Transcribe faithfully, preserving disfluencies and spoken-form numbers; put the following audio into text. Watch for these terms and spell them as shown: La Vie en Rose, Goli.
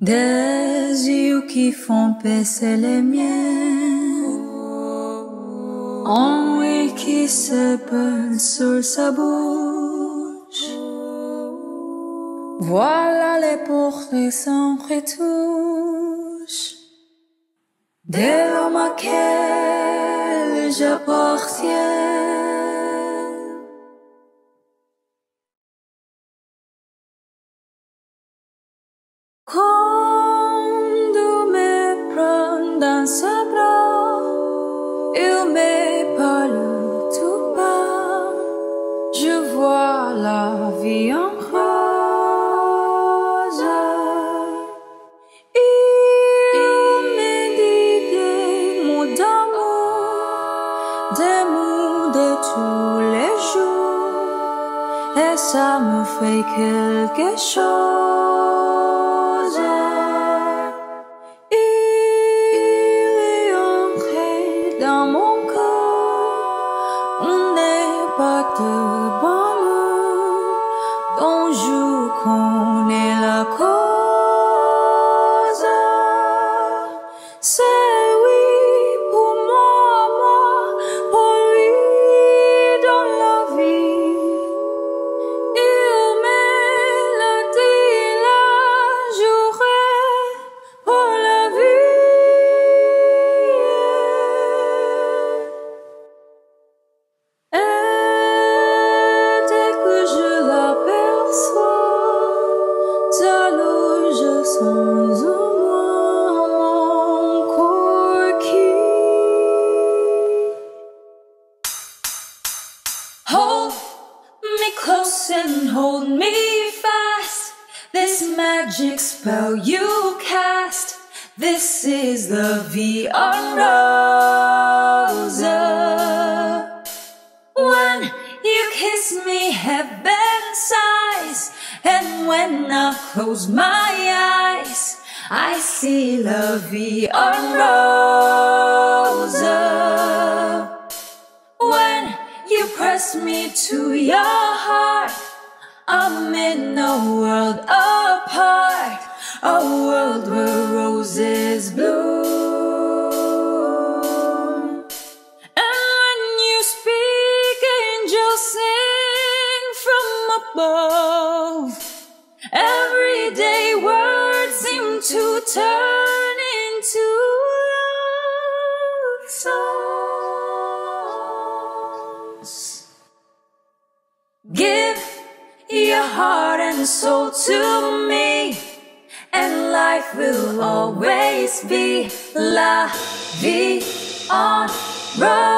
Des yeux qui font baisser les miens, ennui qui se peint sur sa bouche. Voilà les portraits sans retouche de l'homme à quel j'appartiens. Quand me prend dans ses bras, il me parle tout bas. Je vois la vie en rose. Il me dit des mots d'amour, des mots de tous les jours, et ça me fait quelque chose. Qu'on est la cause, c'est oui pour moi, moi, pour lui dans la vie. Il me l'a dit, la j'aurai pour la vie. Et dès que je l'aperçois, alors je sens en moi mon corps qui hold me close and hold me fast. This magic spell you cast, this is the vie en rose. When you kiss me, heaven sighs. And when I close my eyes, I see La Vie en Rose. When you press me to your heart, I'm in a world apart, a world where roses bloom. And when you speak, angels sing from above. Everyday words seem to turn into love songs. Give your heart and soul to me, and life will always be La Vie en Rose.